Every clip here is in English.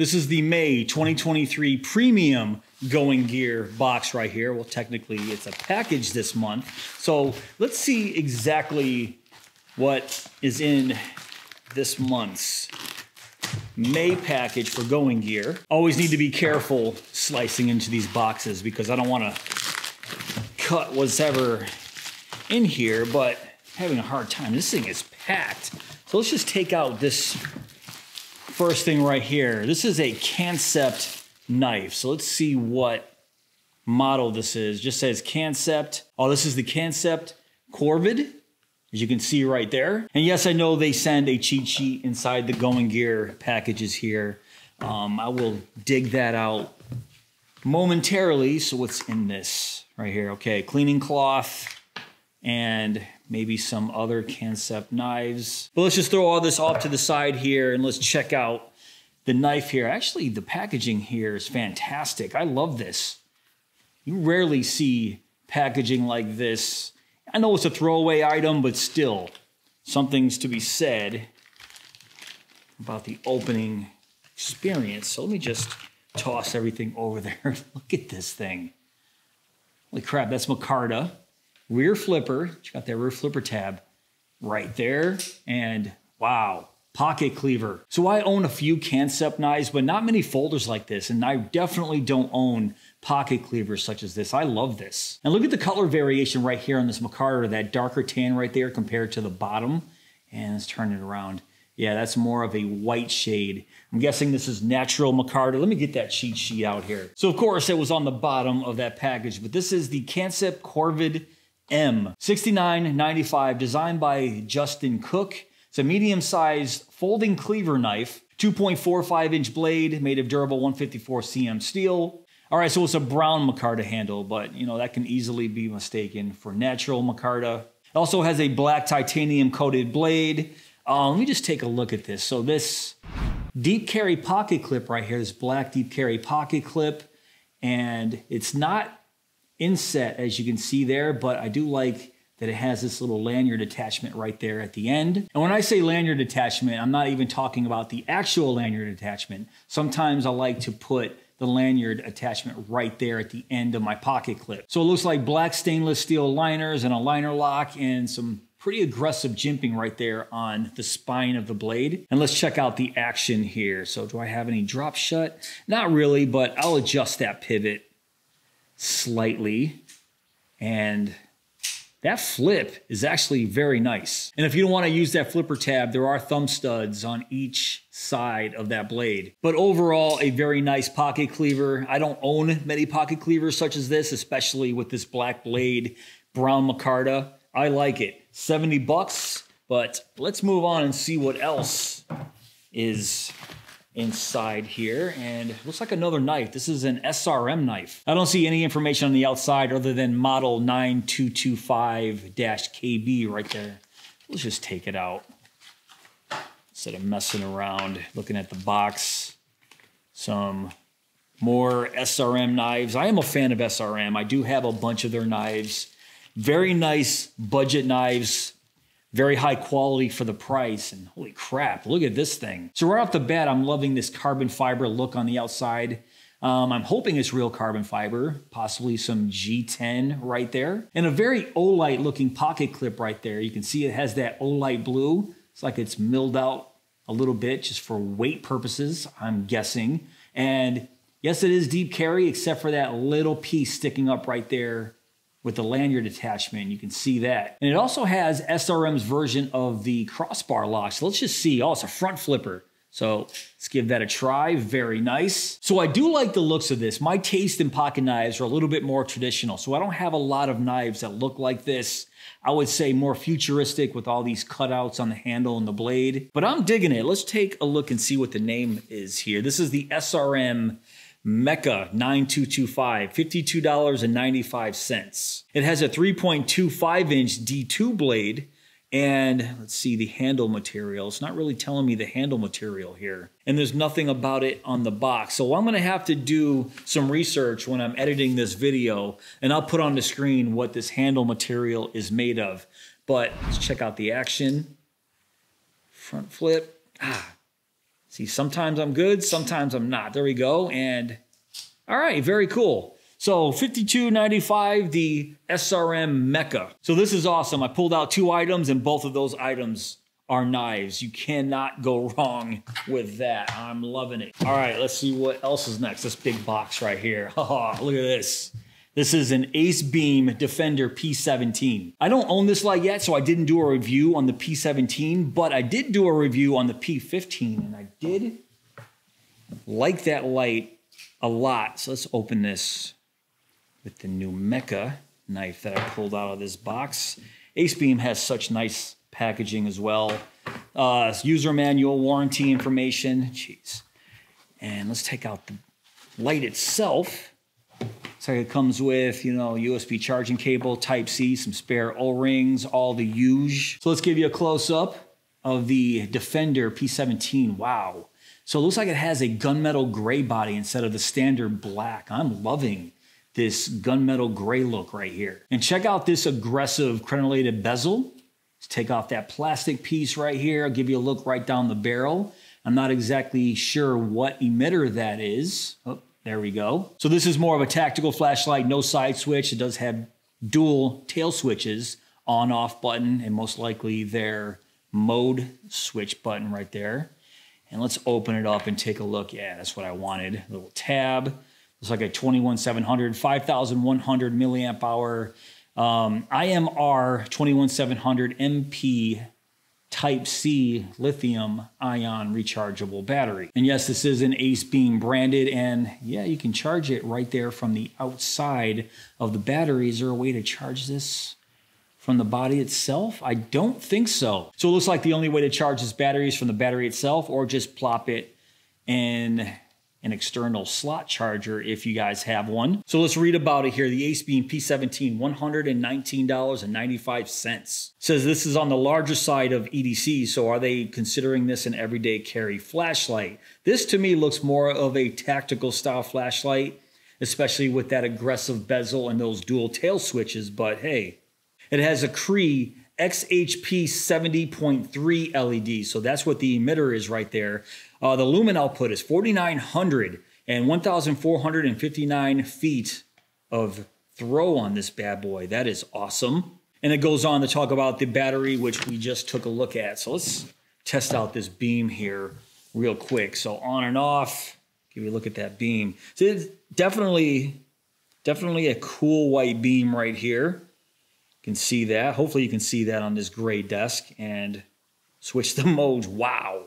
This is the May 2023 premium Going Gear box right here. Well, technically it's a package this month. So let's see exactly what is in this month's May package for Going Gear. Always need to be careful slicing into these boxes because I don't want to cut whatever in here, but having a hard time. This thing is packed. So let's just take out this first thing right here. This is a Kansept knife. So let's see what model this is. Just says Kansept. Oh, this is the Kansept Korvid, as you can see right there. And yes, I know they send a cheat sheet inside the Going Gear packages here. I will dig that out momentarily. So what's in this right here? Okay, cleaning cloth and maybe some other Kansept knives. But let's just throw all this off to the side here and let's check out the knife here. Actually, the packaging here is fantastic. I love this. You rarely see packaging like this. I know it's a throwaway item, but still, something's to be said about the opening experience. So let me just toss everything over there. Look at this thing. Holy crap, that's micarta. Rear flipper, you got that rear flipper tab right there. And wow, pocket cleaver. So I own a few Kansept knives, but not many folders like this. And I definitely don't own pocket cleavers such as this. I love this. And look at the color variation right here on this micarta, that darker tan right there compared to the bottom. And let's turn it around. Yeah, that's more of a white shade. I'm guessing this is natural micarta. Let me get that cheat sheet out here. So of course it was on the bottom of that package, but this is the Kansept Korvid M 6995, designed by Justin Cook. It's a medium-sized folding cleaver knife, 2.45-inch blade made of durable 154 cm steel. All right, so it's a brown micarta handle, but you know that can easily be mistaken for natural micarta. It also has a black titanium-coated blade. Let me just take a look at this. So this deep carry pocket clip right here, this black deep carry pocket clip, and it's not inset as you can see there, but I do like that it has this little lanyard attachment right there at the end. And when I say lanyard attachment, I'm not even talking about the actual lanyard attachment. Sometimes I like to put the lanyard attachment right there at the end of my pocket clip. So it looks like black stainless steel liners and a liner lock and some pretty aggressive jimping right there on the spine of the blade. And let's check out the action here. So do I have any drop shut? Not really, but I'll adjust that pivot slightly, and that flip is actually very nice. And if you don't want to use that flipper tab, there are thumb studs on each side of that blade. But overall, a very nice pocket cleaver. I don't own many pocket cleavers such as this, especially with this black blade, brown micarta. I like it. 70 bucks, but let's move on and see what else is inside here. And it looks like another knife. This is an SRM knife. I don't see any information on the outside other than model 9225-KB right there. Let's just take it out. Instead of messing around, looking at the box, some more SRM knives. I am a fan of SRM. I do have a bunch of their knives. Very nice budget knives. Very high quality for the price, and holy crap, look at this thing. So right off the bat, I'm loving this carbon fiber look on the outside. I'm hoping it's real carbon fiber, possibly some G10 right there. And a very Olight looking pocket clip right there. You can see it has that Olight blue. It's like it's milled out a little bit just for weight purposes, I'm guessing. And yes, it is deep carry, except for that little piece sticking up right there with the lanyard attachment. You can see that. And it also has SRM's version of the crossbar lock. So let's just see. Oh, it's a front flipper. So let's give that a try. Very nice. So I do like the looks of this. My taste in pocket knives are a little bit more traditional. So I don't have a lot of knives that look like this. I would say more futuristic with all these cutouts on the handle and the blade. But I'm digging it. Let's take a look and see what the name is here. This is the SRM Mecha 9225, $52.95. It has a 3.25-inch D2 blade, and let's see the handle material. It's not really telling me the handle material here, and there's nothing about it on the box. So I'm going to have to do some research when I'm editing this video, and I'll put on the screen what this handle material is made of. But let's check out the action. Front flip. Ah, See, sometimes I'm good, sometimes I'm not. There we go. And all right, very cool. So $52.95, the SRM Mecha. So this is awesome. I pulled out two items and both of those items are knives. You cannot go wrong with that. I'm loving it. All right, let's see what else is next. This big box right here. Oh, look at this. This is an Acebeam Defender P17. I don't own this light yet, so I didn't do a review on the P17, but I did do a review on the P15, and I did like that light a lot. So let's open this with the new Mecha knife that I pulled out of this box. Acebeam has such nice packaging as well. User manual, warranty information, jeez. And let's take out the light itself. So it comes with, you know, USB charging cable, Type-C, some spare O-rings, all the usual. So let's give you a close-up of the Defender P17. Wow. So it looks like it has a gunmetal gray body instead of the standard black. I'm loving this gunmetal gray look right here. And check out this aggressive crenellated bezel. Let's take off that plastic piece right here. I'll give you a look right down the barrel. I'm not exactly sure what emitter that is. Oh. There we go. So this is more of a tactical flashlight, no side switch. It does have dual tail switches, on-off button, and most likely their mode switch button right there. And let's open it up and take a look. Yeah, that's what I wanted. A little tab. It's like a 21700, 5100 milliamp hour IMR 21700 MP Type-C lithium ion rechargeable battery. And yes, this is an Acebeam branded, and yeah, you can charge it right there from the outside of the battery. Is there a way to charge this from the body itself? I don't think so. So it looks like the only way to charge this battery is from the battery itself, or just plop it in an external slot charger if you guys have one. So let's read about it here. The Acebeam P17, $119.95. Says this is on the larger side of EDC, so are they considering this an everyday carry flashlight? This to me looks more of a tactical style flashlight, especially with that aggressive bezel and those dual tail switches, but hey. It has a Cree XHP 70.3 LED, so that's what the emitter is right there. The lumen output is 4,900 and 1,459 feet of throw on this bad boy. That is awesome. And it goes on to talk about the battery, which we just took a look at. So let's test out this beam here real quick. So on and off, give you a look at that beam. So it's definitely a cool white beam right here. You can see that. Hopefully you can see that on this gray desk. And switch the modes. Wow.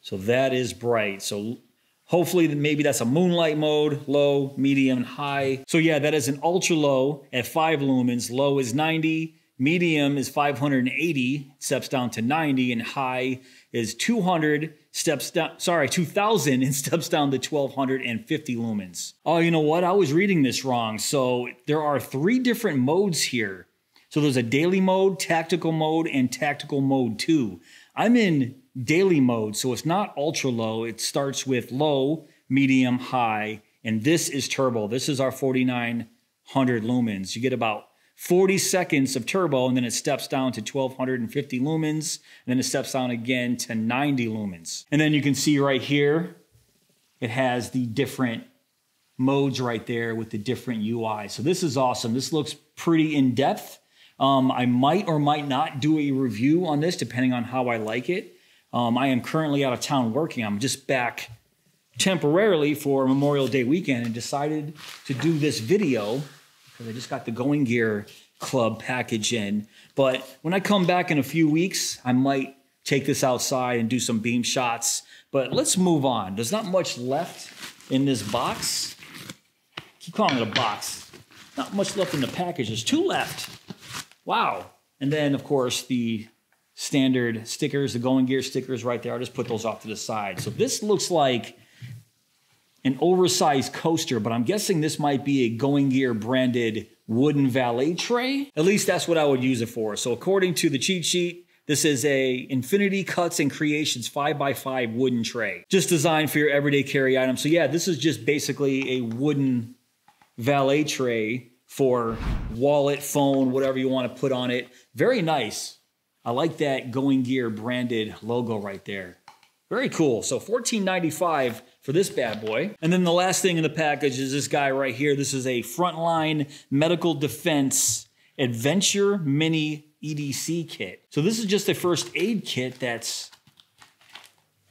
So that is bright. So hopefully maybe that's a moonlight mode, low, medium, and high. So yeah, that is an ultra low at 5 lumens. Low is 90, medium is 580, steps down to 90, and high is 2,000 and steps down to 1,250 lumens. Oh, you know what? I was reading this wrong. So there are 3 different modes here. So there's a daily mode, tactical mode, and tactical mode 2. I'm in daily mode, so it's not ultra low. It starts with low, medium, high, and this is turbo. This is our 4,900 lumens. You get about 40 seconds of turbo, and then it steps down to 1,250 lumens, and then it steps down again to 90 lumens. And then you can see right here, it has the different modes right there with the different UI. So this is awesome. This looks pretty in-depth. I might or might not do a review on this, depending on how I like it. I am currently out of town working. I'm just back temporarily for Memorial Day weekend and decided to do this video because I just got the Going Gear Club package in. But when I come back in a few weeks, I might take this outside and do some beam shots. But let's move on. There's not much left in this box. I keep calling it a box. Not much left in the package. There's 2 left. Wow. And then, of course, the standard stickers, the Going Gear stickers right there. I'll just put those off to the side. So this looks like an oversized coaster, but I'm guessing this might be a Going Gear branded wooden valet tray. At least that's what I would use it for. So according to the cheat sheet, this is a Infinity Cuts and Creations 5x5 wooden tray, just designed for your everyday carry item. So yeah, this is just basically a wooden valet tray for wallet, phone, whatever you want to put on it. Very nice. I like that Going Gear branded logo right there. Very cool. So $14.95 for this bad boy. And then the last thing in the package is this guy right here. This is a Frontline Medical Defense Adventure Mini EDC kit. So this is just a first aid kit that's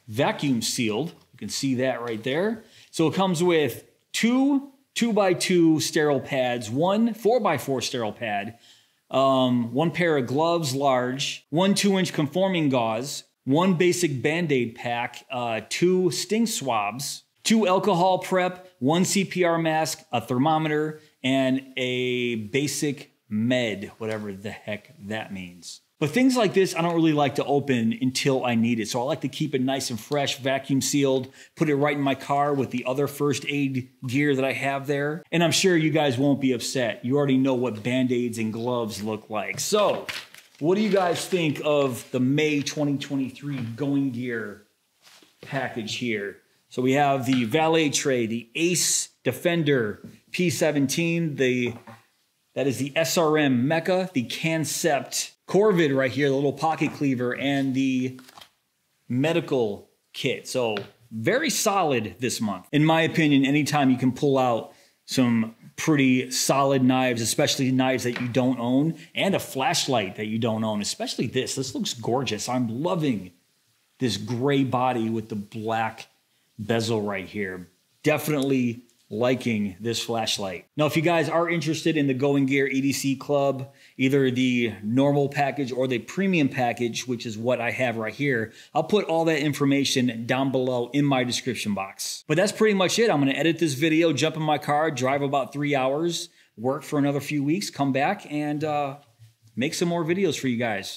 vacuum sealed. You can see that right there. So it comes with two 2x2 sterile pads, one 4x4 sterile pad, one pair of gloves large, one 2-inch conforming gauze, one basic Band-Aid pack, two sting swabs, two alcohol prep, one CPR mask, a thermometer, and a basic med, whatever the heck that means. But things like this, I don't really like to open until I need it. So I like to keep it nice and fresh, vacuum sealed, put it right in my car with the other first aid gear that I have there. And I'm sure you guys won't be upset. You already know what Band-Aids and gloves look like. So what do you guys think of the May 2023 Going Gear package here? So we have the valet tray, the Ace Defender P17, that is the SRM Mecha, the Kansept Korvid right here, the little pocket cleaver, and the medical kit. So very solid this month. In my opinion, anytime you can pull out some pretty solid knives, especially knives that you don't own, and a flashlight that you don't own, especially this. This looks gorgeous. I'm loving this gray body with the black bezel right here. Definitely liking this flashlight. Now, if you guys are interested in the Going Gear EDC Club, either the normal package or the premium package, which is what I have right here, I'll put all that information down below in my description box. But that's pretty much it. I'm going to edit this video, jump in my car, drive about 3 hours, work for another few weeks, come back and make some more videos for you guys.